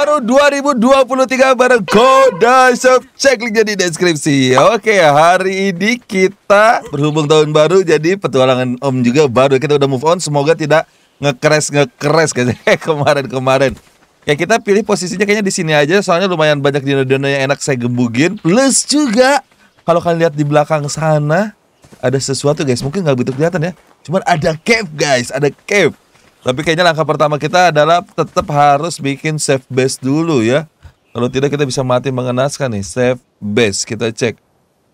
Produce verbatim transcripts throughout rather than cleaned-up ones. terbaru dua ribu dua puluh tiga bareng Go Dice. Cek linknya di deskripsi. Oke, hari ini kita berhubung tahun baru, jadi petualangan Om juga baru. Kita udah move on, semoga tidak nge-crash nge-crash kayak kemarin-kemarin. Ya, kita pilih posisinya kayaknya di sini aja, soalnya lumayan banyak dino-dino yang enak saya gembugin. Plus juga kalau kalian lihat di belakang sana ada sesuatu, guys. Mungkin nggak begitu kelihatan ya. Cuman ada cave, guys. Ada cave. Tapi kayaknya langkah pertama kita adalah tetap harus bikin save base dulu ya. Kalau tidak kita bisa mati mengenaskan nih. Save base, kita cek.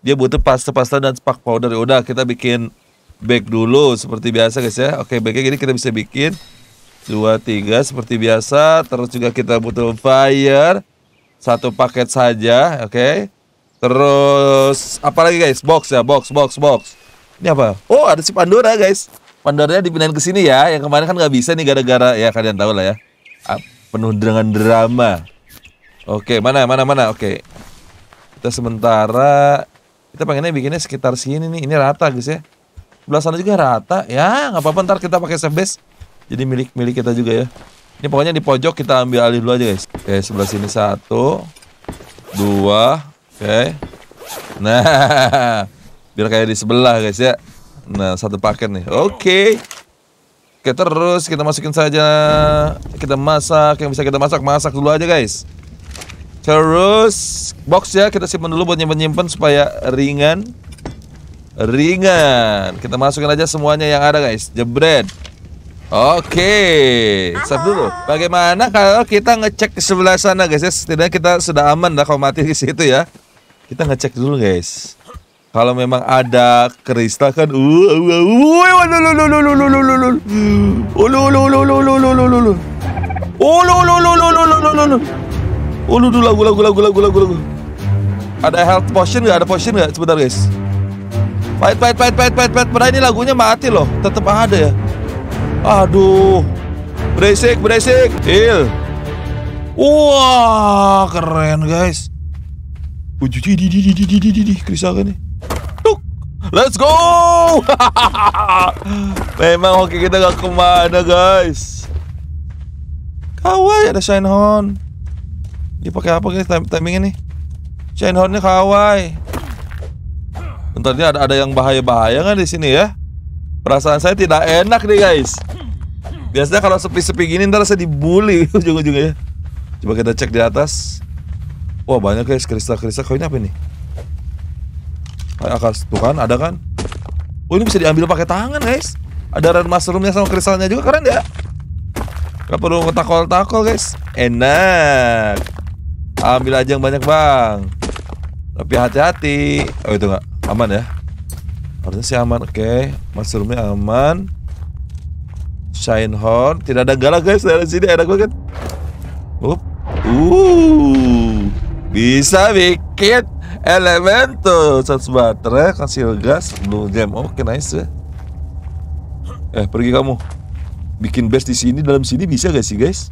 Dia butuh pasta-pasta dan spark powder. Udah, kita bikin bag dulu seperti biasa guys ya. Oke, bagnya gini kita bisa bikin dua, tiga seperti biasa. Terus juga kita butuh fire. Satu paket saja, oke. Terus apa lagi guys? Box ya, box, box, box. Ini apa? Oh, ada si Pandora guys. Pandoranya dipindahin ke sini ya. Yang kemarin kan nggak bisa nih gara-gara ya kalian tahu lah ya. Penuh dengan drama. Oke, mana mana mana. Oke. Kita sementara kita pengennya bikinnya sekitar sini nih. Ini rata guys ya. Belah sana juga rata. Ya, nggak apa-apa, ntar kita pakai save base. Jadi milik-milik kita juga ya. Ini pokoknya di pojok kita ambil alih dulu aja guys. Oke, sebelah sini satu, dua, oke. Nah, biar kayak di sebelah guys ya. Nah, satu paket nih. Oke. Oke, terus kita masukin saja. Kita masak yang bisa kita masak, masak dulu aja, guys. Terus box ya, kita simpan dulu buat nyimpen-nyimpen supaya ringan. Ringan. Kita masukin aja semuanya yang ada, guys. Jebret. Oke. Save dulu. Bagaimana kalau kita ngecek ke sebelah sana, guys? Ya, setidaknya kita sudah aman dah kalau mati di situ ya. Kita ngecek dulu, guys. Kalau memang ada kristal kan, ada health potion nggak? Ada potion nggak? Sebentar guys. Pahit, pahit, pahit, pahit, pahit, pahit. Padahal ini lagunya mati loh, tetap ada ya. Aduh, berisik, berisik. Heal. Wah, keren guys. Uju, di, di, di, di, di, di, di, kristal kan nih. Let's go! Memang hoki kita gak kemana guys. Kawaii, ada shine horn. Dia pakai apa guys timingnya nih? Shine hornnya kawaii. Bentar, ini ada ada yang bahaya-bahaya kan di sini ya? Perasaan saya tidak enak nih guys. Biasanya kalau sepi-sepi gini ntar saya dibully ujung-ujungnya. Coba kita cek di atas. Wah, banyak guys kristal-kristal. Kau ini apa nih? Akas tuh kan ada kan. Oh, ini bisa diambil pakai tangan guys. Ada red mushroomnya sama kristalnya juga, keren ya. Gak perlu ngetakol-takol guys. Enak. Ambil aja yang banyak bang. Tapi hati-hati. Oh itu nggak aman ya. Harusnya sih aman. Oke, mushroomnya aman. Shine horn. Tidak ada galak guys dari sini. Enak banget. Up. Uh. Bisa bikin elemental, satu baterai, kasih gas, blue jam, oke okay, nice ya. Eh pergi kamu, bikin base di sini, dalam sini bisa gak sih guys?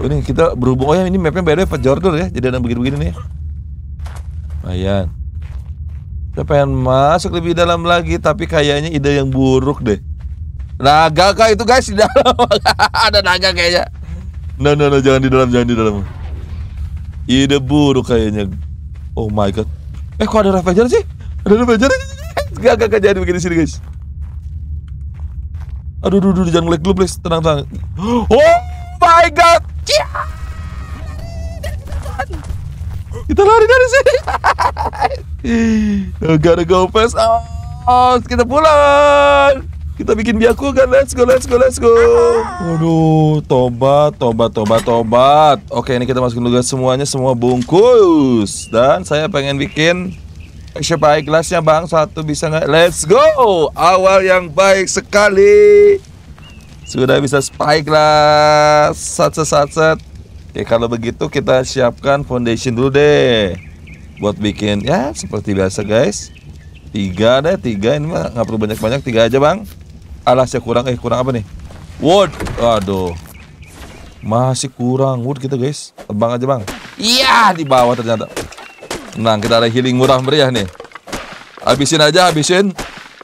Oh, ini kita berhubung, oh ya ini mapnya beda Fjordur ya, jadi ada begini-begini nih. Mayan. Saya pengen masuk lebih dalam lagi, tapi kayaknya ide yang buruk deh. Naga kah itu guys di dalam? Ada naga kayaknya. No no no, jangan di dalam, jangan di dalam. Ide buruk kayaknya. Oh my god. Eh kok ada Ravager sih? Ada Ravager? Gak, gak, gak jadi begini sini guys. Aduh, aduh, aduh, jangan ngelag dulu please. Tenang, tenang. Oh my god. Kita lari dari sini. Gotta go fast. Oh, kita pulang. Kita bikin biakukan. Let's go, let's go, let's go. Aduh, tobat, tobat, tobat, tobat. Oke, ini kita masukin dulu semuanya, semua bungkus. Dan saya pengen bikin siapa gelasnya bang, satu bisa nggak? Let's go. Awal yang baik sekali. Sudah bisa spyglass. Sat, sat, sat, sat. Oke, kalau begitu kita siapkan foundation dulu deh. Buat bikin ya seperti biasa guys. Tiga deh, tiga ini mah nggak perlu banyak-banyak, tiga aja bang. Alas ya kurang, eh kurang apa nih? Wood, aduh, masih kurang wood kita guys. Tebang aja bang. Iya di bawah ternyata. Nah kita ada healing murah meriah nih. Habisin aja, habisin.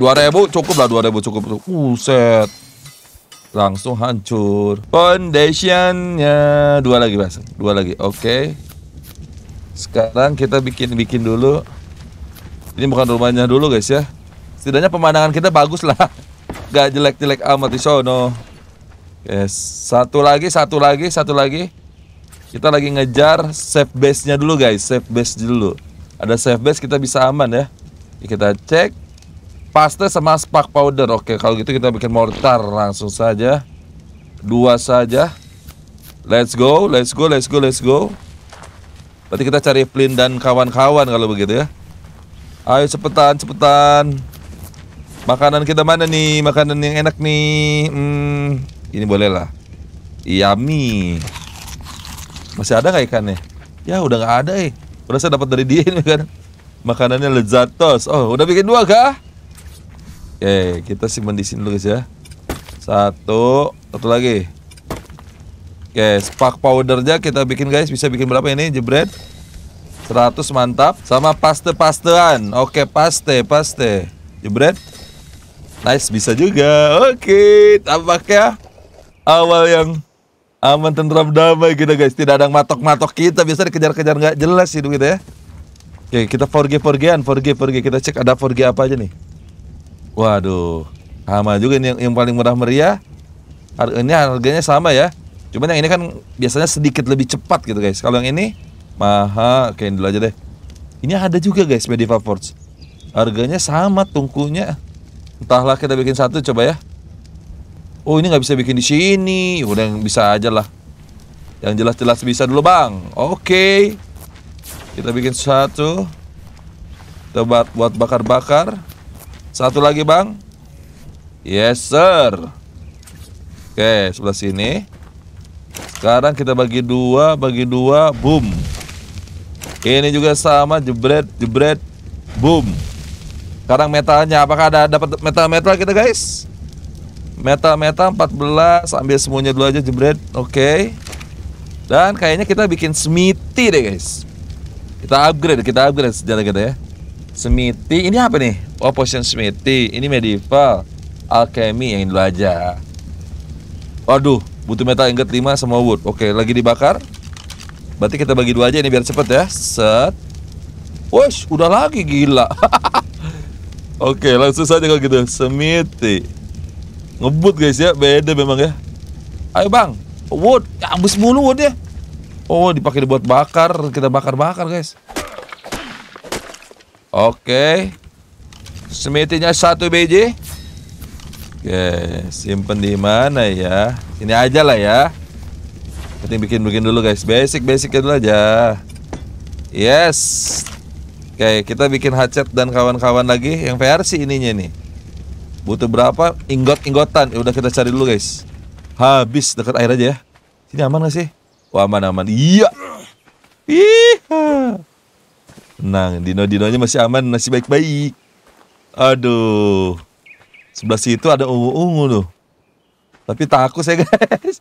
dua ribu cukup lah, dua ribu cukup. Uset. langsung hancur foundationnya. Dua lagi Mas, dua lagi. Oke, okay. Sekarang kita bikin-bikin dulu. Ini bukan rumahnya dulu guys ya. Setidaknya pemandangan kita bagus lah, gak jelek-jelek amat di sono. Yes, satu lagi, satu lagi, satu lagi. Kita lagi ngejar safe base-nya dulu guys, safe base dulu. Ada safe base kita bisa aman ya. Kita cek paste sama spark powder. Oke, kalau gitu kita bikin mortar langsung saja. Dua saja. Let's go, let's go, let's go, let's go. Berarti kita cari Flynn dan kawan-kawan kalau begitu ya. Ayo cepetan, cepetan. Makanan kita mana nih? Makanan yang enak nih. Hmm, ini boleh lah. Yummy. Masih ada gak ikannya? Ya udah gak ada eh. Udah saya dapat dari dia ini kan. Makanannya lezatos. Oh, udah bikin dua kah? Oke, kita simpan di sini dulu guys ya. Satu, satu lagi. Oke, spark powdernya kita bikin guys. Bisa bikin berapa ini? Jebret. seratus, mantap. Sama paste-pastean. Oke, paste, paste. Jebret. Nice, bisa juga. Oke, tampaknya awal yang aman, tentram, damai gitu guys. Tidak ada yang matok-matok kita. Biasanya dikejar-kejar nggak jelas sih gitu ya. Oke, kita forge-forgean, forge-forge. Kita cek ada forge apa aja nih. Waduh, sama juga ini yang, yang paling murah meriah. Ini harganya sama ya. Cuman yang ini kan biasanya sedikit lebih cepat gitu guys. Kalau yang ini mahal. Oke, ini dulu aja deh. Ini ada juga guys Medieval Forge. Harganya sama tungkunya. Entahlah, kita bikin satu coba ya. Oh, ini nggak bisa bikin di sini. Udah yang bisa aja lah. Yang jelas-jelas bisa dulu bang. Oke, kita bikin satu. Kita buat, buat bakar-bakar. Satu lagi bang. Yes sir. Oke, sebelah sini. Sekarang kita bagi dua. Bagi dua. Boom. Ini juga sama. Jebret, jebret. Boom. Sekarang metalnya. Apakah ada dapat metal-metal kita guys? Metal-metal empat belas. Ambil semuanya dulu aja. Jebret. Oke. Dan kayaknya kita bikin smithy deh guys. Kita upgrade. Kita upgrade sejarah kita ya. Smithy. Ini apa nih? Oh, potion smithy. Ini medieval, alchemy, yang dulu aja. Waduh, butuh metal ingot lima sama wood. Oke, lagi dibakar. Berarti kita bagi dua aja ini biar cepet ya. Set. Wush, udah lagi gila. Oke, langsung saja kalau gitu. Smithy. Ngebut guys ya, beda memang ya. Ayo bang, wood. Habis mulu woodnya. Oh, dipakai buat bakar. Kita bakar-bakar guys. Oke. Smithinya satu biji. Oke, simpen di mana ya? Ini aja lah ya. Kita bikin-bikin dulu guys. Basic-basicnya dulu aja. Yes. Oke, kita bikin hatchet dan kawan-kawan lagi. Yang versi ininya nih. Butuh berapa? Inggot-inggotan. Udah kita cari dulu guys. Habis, dekat air aja ya. Sini aman gak sih? Wah, aman-aman. Iya. Iha. Tenang, dino-dinonya masih aman. Masih baik-baik. Aduh, sebelah situ ada ungu-ungu tuh. Tapi takut saya guys.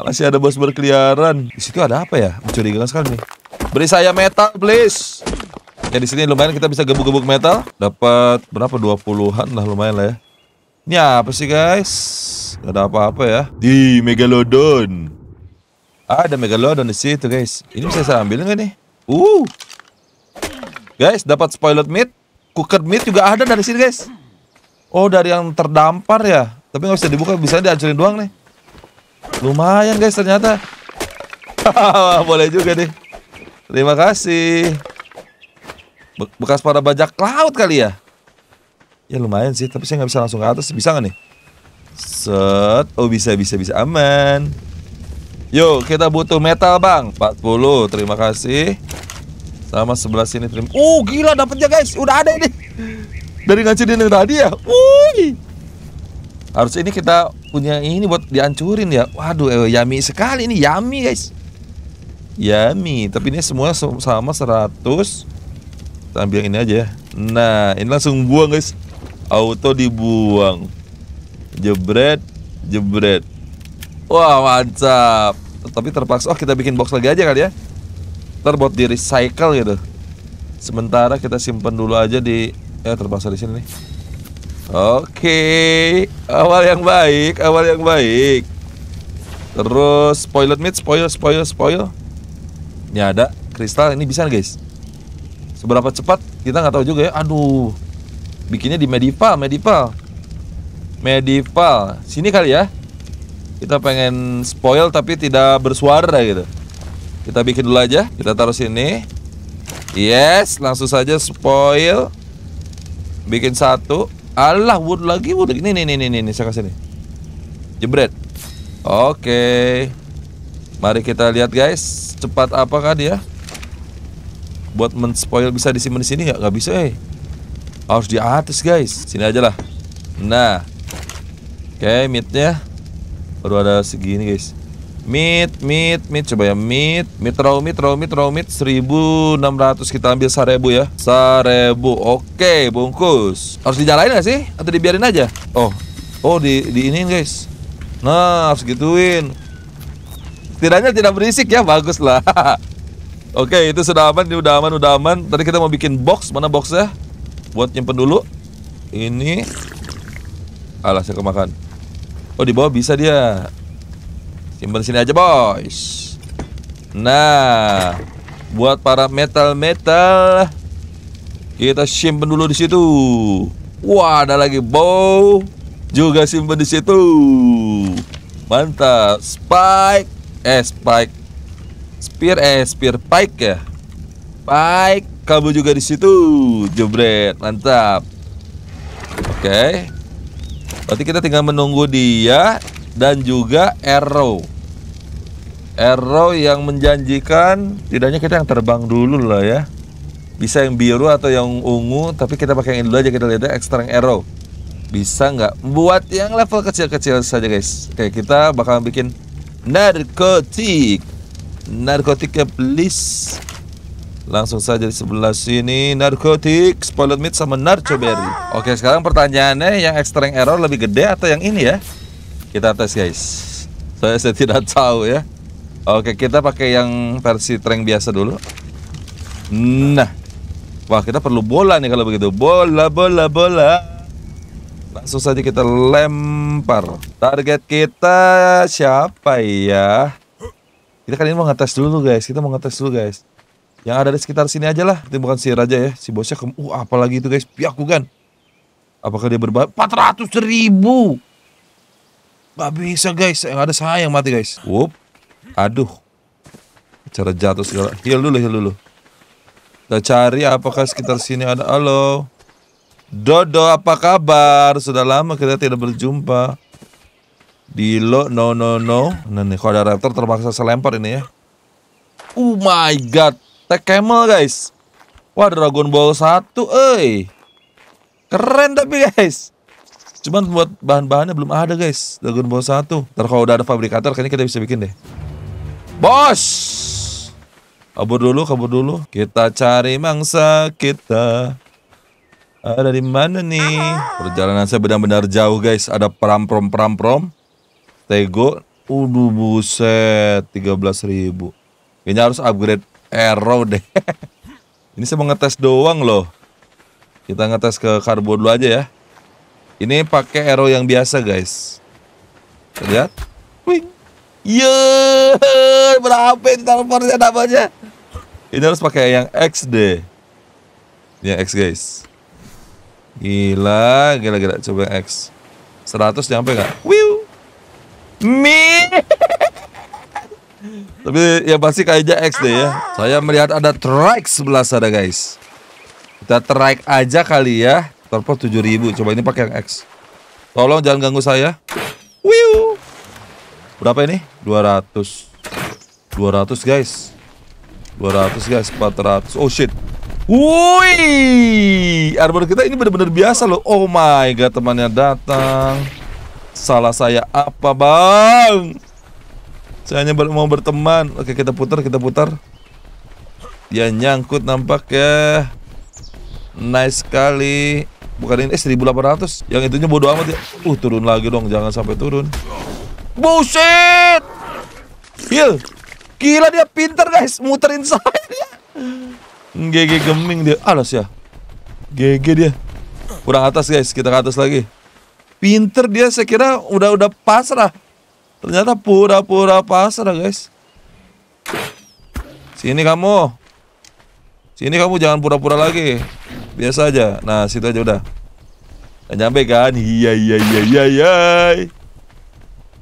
Masih ada bos berkeliaran. Di situ ada apa ya? Mencurigakan sekali nih. Beri saya metal please. Ya di sini lumayan kita bisa gebuk-gebuk metal. Dapat berapa? dua puluhan lah, lumayan lah ya. Ini apa sih guys? Gak ada apa-apa ya. Di megalodon. Ada megalodon di situ guys. Ini bisa saya ambil nggak nih? Uh, guys dapat spoiled meat. Cooked meat juga ada dari sini guys. Oh, dari yang terdampar ya. Tapi nggak bisa dibuka, bisa dihancurin doang nih. Lumayan guys ternyata. Boleh juga nih. Terima kasih. Be bekas para bajak laut kali ya. Ya lumayan sih, tapi saya nggak bisa langsung ke atas. Bisa nggak nih? Set. Oh bisa, bisa, bisa. Aman. Yo, kita butuh metal bang. empat puluh, terima kasih. Sama sebelah sini trim. Uh, gila dapetnya guys. Udah ada ini. Dari ngancurin yang tadi ya. Wuih. Harus ini kita punya ini buat dihancurin ya. Waduh, eh, yummy sekali ini. Yummy guys. Yummy. Tapi ini semua sama seratus. Kita ambil ini aja. Nah, ini langsung buang guys. Auto dibuang. Jebret, jebret. Wah, mantap. Tapi terpaksa. Oh, kita bikin box lagi aja kali ya. Buat di recycle gitu. Sementara kita simpan dulu aja di eh terpaksa di sini nih. Oke, awal yang baik, awal yang baik. Terus spoiler mid, spoiler, spoiler, spoiler. Ini ada kristal, ini bisa guys. Seberapa cepat kita nggak tahu juga ya. Aduh, bikinnya di medieval, medieval, medieval. Sini kali ya. Kita pengen spoil tapi tidak bersuara gitu. Kita bikin dulu aja. Kita taruh sini. Yes, langsung saja spoil. Bikin satu. Alah, wood lagi, wood lagi. Nih, nih, nih, nih, nih. Saya kasih nih. Jebret. Oke. Mari kita lihat guys. Cepat apakah dia? Buat men-spoil bisa disimpan di sini nggak? Nggak bisa, eh. Harus di atas guys. Sini aja lah. Nah. Oke, mid-nya baru ada segini guys. Mid, mid, mid, coba ya. Mid, mid, raw, mid, raw, mid, raw, mid. seribu enam ratus kita ambil seribu ya. seribu. Oke, bungkus. Harus dijalanin gak sih? Atau dibiarin aja? Oh. Oh, di diinin guys. Nah, harus gituin. Setidaknya tidak berisik ya, bagus lah. Oke, itu sudah aman, ini udah aman, udah aman. Tadi kita mau bikin box, mana boxnya? Buat nyimpen dulu. Ini. Alah, saya kemakan. Oh, di bawah bisa dia. Simpan sini aja, boys. Nah, buat para metal-metal kita simpen dulu di situ. Wah, ada lagi bow juga simpen di situ. Mantap. Spike, eh spike. Spear, eh spear pike ya. Pike, kabel juga di situ. Jebret, mantap. Oke. Okay. Berarti kita tinggal menunggu dia. Dan juga arrow. Arrow yang menjanjikan. Tidaknya kita yang terbang dulu lah ya. Bisa yang biru atau yang ungu. Tapi kita pakai yang dulu aja, kita lihat extra yang arrow. Bisa nggak? Buat yang level kecil-kecil saja guys. Oke, kita bakal bikin narkotik. Narkotiknya please. Langsung saja di sebelah sini. Narkotik, spoiled meat sama narcoberry. Oke, sekarang pertanyaannya, yang extra yang arrow lebih gede atau yang ini ya? Kita tes guys. Saya, saya tidak tahu ya. Oke, kita pakai yang versi trang biasa dulu. Nah. Wah, kita perlu bola nih kalau begitu. Bola, bola, bola. Langsung saja kita lempar. Target kita siapa ya? Kita kali ini mau ngetes dulu guys. Kita mau ngetes dulu guys. Yang ada di sekitar sini aja lah. Itu bukan si raja ya. Si bosnya ke... Uh, apalagi itu guys. Pihak bukan. Apakah dia berbahaya? empat ratus ribu. Gak bisa guys, yang ada saya yang mati guys. Wup, aduh, cara jatuh segala. Heal dulu, heal dulu. Kita cari apakah sekitar sini ada. Halo Dodo, apa kabar? Sudah lama kita tidak berjumpa. Dilo, no no no. Nah nih, kalau ada raptor terpaksa selempar ini ya. Oh my god, tag camel guys. Wah, Dragon Ball satu, eh. Keren tapi guys. Cuman buat bahan-bahannya belum ada guys. Dragon Ball satu. Ntar kalau udah ada fabrikator kayaknya kita bisa bikin deh. Bos! Kabur dulu, kabur dulu. Kita cari mangsa kita. Ada di mana nih? Perjalanan saya benar-benar jauh guys. Ada pram-prom-pram-prom. Stego. Uduh, buset. tiga belas ribu. Kayaknya harus upgrade arrow deh. Ini saya mau ngetes doang loh. Kita ngetes ke karbo dulu aja ya. Ini pakai arrow yang biasa guys. Lihat. Wih. Yeay. Berapa ini teleponnya namanya? Ini harus pakai yang X deh. Yang X guys. Gila, gila, gila. Coba yang X. seratus nyampe gak? Wiu. Mi. Tapi yang pasti kayaknya X deh ya. Saya melihat ada trike sebelah sana guys. Kita trike aja kali ya. Terpot tujuh ribu. Coba ini pakai yang X. Tolong jangan ganggu saya. Wiu. Berapa ini? dua ratus. dua ratus guys. dua ratus guys. empat ratus. Oh shit. Wih. Armor kita ini benar-benar biasa loh. Oh my god, temannya datang. Salah saya apa, Bang? Saya hanya mau berteman. Oke, kita putar, kita putar. Dia nyangkut nampaknya. Nice sekali. Bukan ini, eh, seribu delapan ratus. Yang itunya bodo amat ya. Uh, turun lagi dong. Jangan sampai turun. Buset. Heal. Gila, dia pintar guys. Muterin saya dia. G G geming dia. Alas ya. G G dia. Kurang atas guys, kita ke atas lagi. Pinter dia, saya kira udah-udah pasrah. Ternyata pura-pura pasrah guys. Sini kamu. Sini kamu, jangan pura-pura lagi. Biasa aja. Nah, situ aja udah. Dan nyampe kan. Iya iya iya iya iya.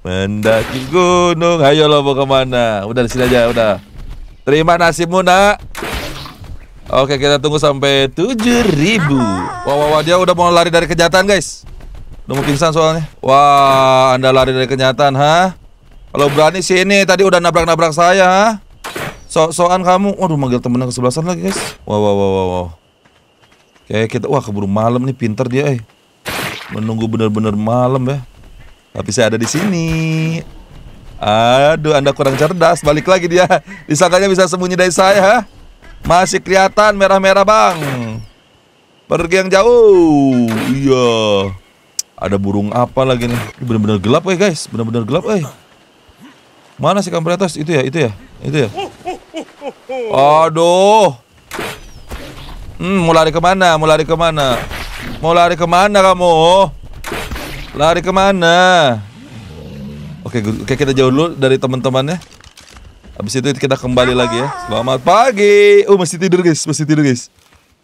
Mendaki gunung. Ayo lo mau kemana? Udah di sini aja udah. Terima nasibmu nak. Oke, kita tunggu sampai tujuh ribu. Wah, wah, wah, dia udah mau lari dari kenyataan, guys. Udah mau pingsan soalnya. Wah, Anda lari dari kenyataan, ha? Kalau berani sini, tadi udah nabrak-nabrak saya, ha? So-soan kamu. Waduh, manggil temennya kesebelasan lagi, guys. Wah, wah, wah, wah, wah. Kayak kita, wah, keburu malam nih, pinter dia, eh. Menunggu bener-bener malam ya. Tapi saya ada di sini. Aduh, Anda kurang cerdas. Balik lagi dia. Disangkanya bisa sembunyi dari saya, ha? Masih kelihatan merah-merah bang. Pergi yang jauh. Iya. Ada burung apa lagi nih? Bener-bener gelap eh guys. Bener-bener gelap eh. Mana sih kampret atas? Itu ya, itu ya, itu ya. Aduh. Hmm, mau lari kemana? Mau lari kemana? Mau lari kemana kamu? Lari kemana? Oke, oke kita jauh dulu dari teman-temannya. Habis itu kita kembali lagi ya. Selamat pagi. Oh masih tidur guys, masih tidur guys.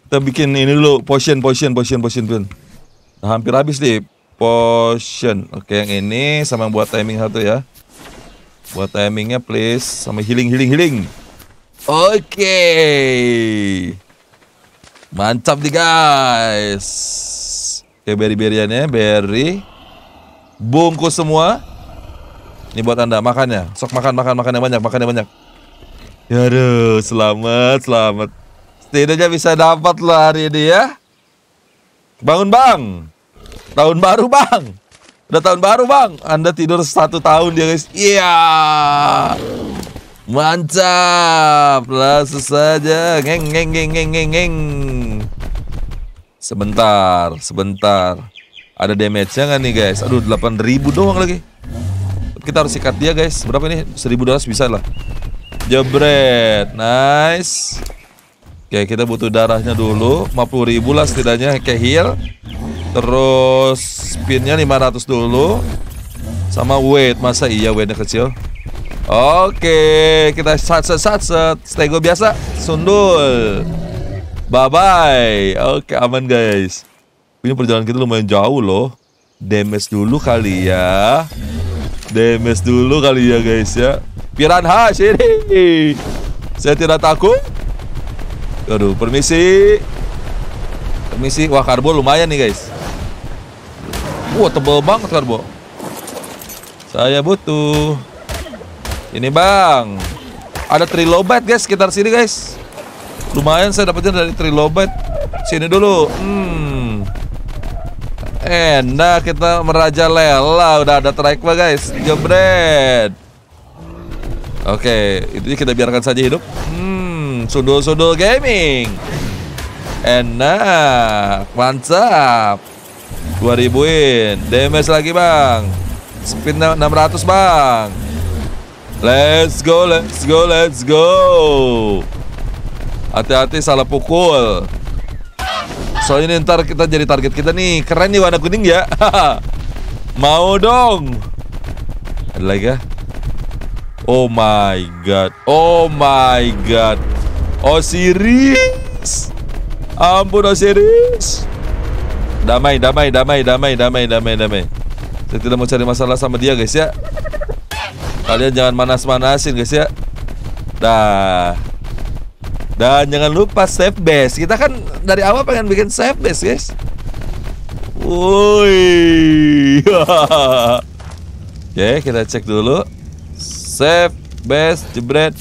Kita bikin ini dulu potion, potion, potion, potion, potion. Nah, hampir habis nih potion. Oke yang ini sama yang buat timing satu ya. Buat timingnya please, sama healing, healing, healing. Oke, mantap nih guys. Oke berry-berryannya, berry. Bungkus semua. Ini buat Anda, makannya. Sok makan, makan, makan yang banyak, makan yang banyak. Yaduh, selamat, selamat. Setidaknya bisa dapat lah hari ini ya. Bangun bang. Tahun baru bang. Udah tahun baru bang. Anda tidur satu tahun dia guys. Iya yeah. Mantap. Langsung saja. Ngeng, ngeng, ngeng, ngeng, ngeng, ngeng. Sebentar, sebentar. Ada damage-nya gak nih guys? Aduh, delapan ribu doang lagi. Kita harus sikat dia guys. Berapa ini? seribu dolar bisa lah. Jebret. Nice. Oke kita butuh darahnya dulu. lima puluh ribu lah setidaknya. Kayak heal. Terus spinnya lima ratus dulu. Sama weight. Masa iya weightnya kecil. Oke kita satset-satset. Stego biasa. Sundul. Bye-bye. Oke aman guys. Ini perjalanan kita lumayan jauh loh. Damage dulu kali ya. Damage dulu kali ya guys ya. Piranha sini. Saya tidak takut. Aduh, permisi. Permisi. Wah, karbo lumayan nih guys. Wah, tebel banget karbo. Saya butuh. Ini bang. Ada trilobite guys, sekitar sini guys. Lumayan saya dapetin dari trilobite. Sini dulu. Hmm. Enak kita merajalela. Udah ada track guys. Jebret. Oke, itu kita biarkan saja hidup. Hmm, sundul-sundul gaming. Enak. Mantap. dua ribuin. Damage lagi bang. Speed enam ratus bang. Let's go, let's go, let's go. Hati-hati salah pukul. Soalnya ini ntar kita jadi target kita nih. Keren nih warna kuning ya. Mau dong. Ada lagi ya. Oh my god. Oh my god. Osiris. Ampun Osiris. Damai, damai, damai, damai, damai, damai, damai. Saya tidak mau cari masalah sama dia guys ya. Kalian jangan manas-manasin guys ya. Dah. Dan jangan lupa save base. Kita kan dari awal pengen bikin save base, guys. Woi. Oke, kita cek dulu. Save base jebret.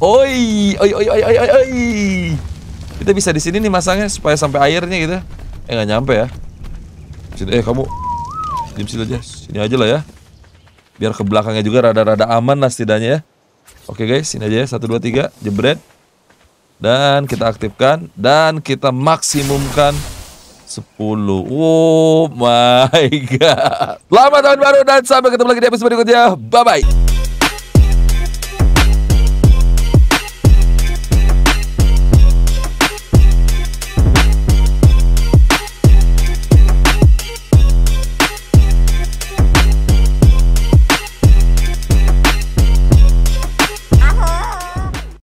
Oi, oi oi oi oi oi. Kita bisa di sini nih masangnya supaya sampai airnya gitu. Eh nggak nyampe ya. Sini, eh kamu diam sini aja. Sini aja lah ya. Biar ke belakangnya juga rada-rada aman lah setidaknya ya. Oke, guys, sini aja ya. satu dua tiga jebret. Dan kita aktifkan. Dan kita maksimumkan sepuluh. Oh my god. Selamat tahun baru dan sampai ketemu lagi di episode berikutnya. Bye-bye.